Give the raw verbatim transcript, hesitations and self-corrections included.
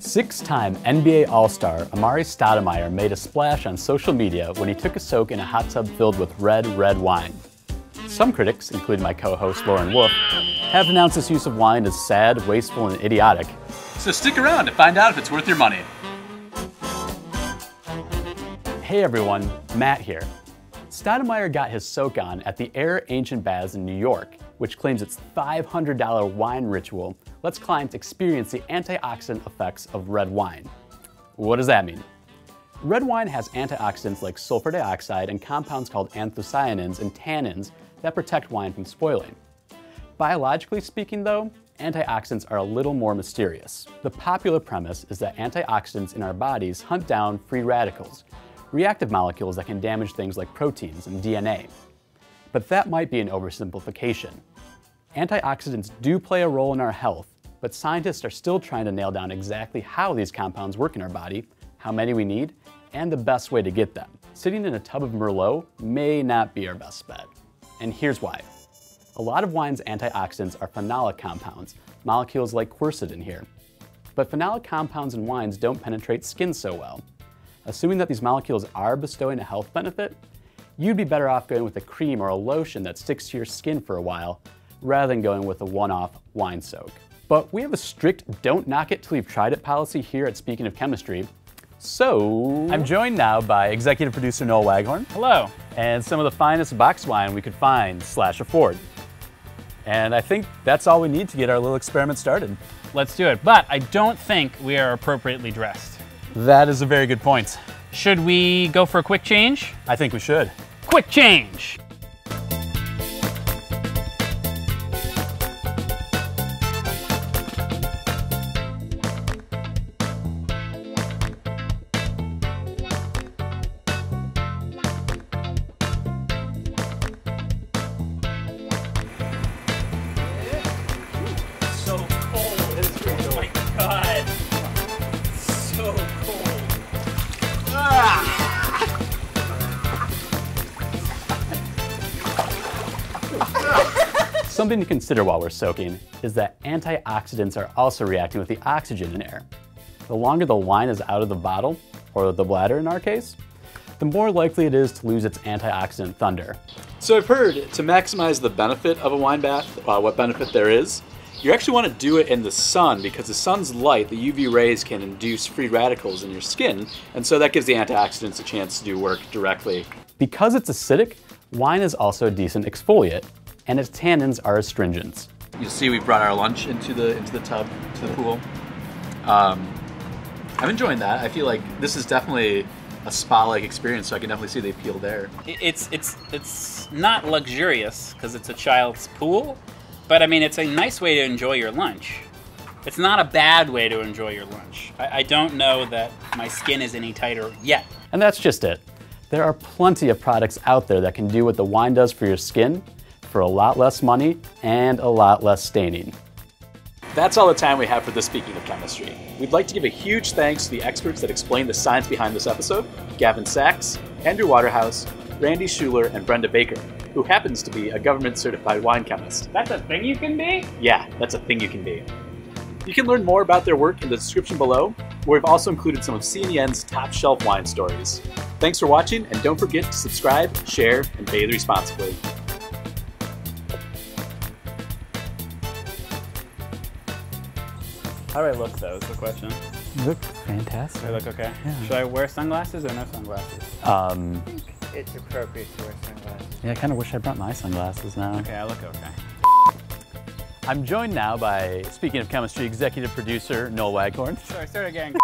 Six-time N B A All-Star Amare Stoudemire made a splash on social media when he took a soak in a hot tub filled with red, red wine. Some critics, including my co-host Lauren Wolf, have denounced this use of wine as sad, wasteful, and idiotic. So stick around to find out if it's worth your money. Hey everyone, Matt here. Stoudemire got his soak on at the Air Ancient Baths in New York, which claims its five hundred dollar wine ritual lets clients experience the antioxidant effects of red wine. What does that mean? Red wine has antioxidants like sulfur dioxide and compounds called anthocyanins and tannins that protect wine from spoiling. Biologically speaking though, antioxidants are a little more mysterious. The popular premise is that antioxidants in our bodies hunt down free radicals, reactive molecules that can damage things like proteins and D N A. But that might be an oversimplification. Antioxidants do play a role in our health, but scientists are still trying to nail down exactly how these compounds work in our body, how many we need, and the best way to get them. Sitting in a tub of Merlot may not be our best bet. And here's why. A lot of wine's antioxidants are phenolic compounds, molecules like quercetin here. But phenolic compounds in wines don't penetrate skin so well. Assuming that these molecules are bestowing a health benefit, you'd be better off going with a cream or a lotion that sticks to your skin for a while, rather than going with a one-off wine soak. But we have a strict don't knock it till you've tried it policy here at Speaking of Chemistry, so I'm joined now by executive producer Noel Waghorn. Hello. And some of the finest box wine we could find slash afford. And I think that's all we need to get our little experiment started. Let's do it, but I don't think we are appropriately dressed. That is a very good point. Should we go for a quick change? I think we should. Quick change! Something to consider while we're soaking is that antioxidants are also reacting with the oxygen in air. The longer the wine is out of the bottle, or the bladder in our case, the more likely it is to lose its antioxidant thunder. So I've heard to maximize the benefit of a wine bath, uh, what benefit there is, you actually want to do it in the sun because the sun's light, the U V rays can induce free radicals in your skin, and so that gives the antioxidants a chance to do work directly. Because it's acidic, wine is also a decent exfoliate, and its tannins are astringents. You see, we brought our lunch into the into the tub, to the pool. Um, I'm enjoying that. I feel like this is definitely a spa-like experience, so I can definitely see the appeal there. It's it's it's not luxurious because it's a child's pool, but I mean, it's a nice way to enjoy your lunch. It's not a bad way to enjoy your lunch. I, I don't know that my skin is any tighter yet. And that's just it. There are plenty of products out there that can do what the wine does for your skin, for a lot less money and a lot less staining. That's all the time we have for this Speaking of Chemistry. We'd like to give a huge thanks to the experts that explained the science behind this episode, Gavin Sachs, Andrew Waterhouse, Randy Schuler, and Brenda Baker, who happens to be a government-certified wine chemist. That's a thing you can be? Yeah, that's a thing you can be. You can learn more about their work in the description below, where we've also included some of C N N's top shelf wine stories. Thanks for watching, and don't forget to subscribe, share, and bathe responsibly. How do I look though, is the question. You look fantastic. I look okay? Yeah. Should I wear sunglasses or no sunglasses? Um, I think it's appropriate to wear sunglasses. Yeah, I kind of wish I brought my sunglasses now. Okay, I look okay. I'm joined now by Speaking of Chemistry executive producer Noel Waghorn. Sorry, start again.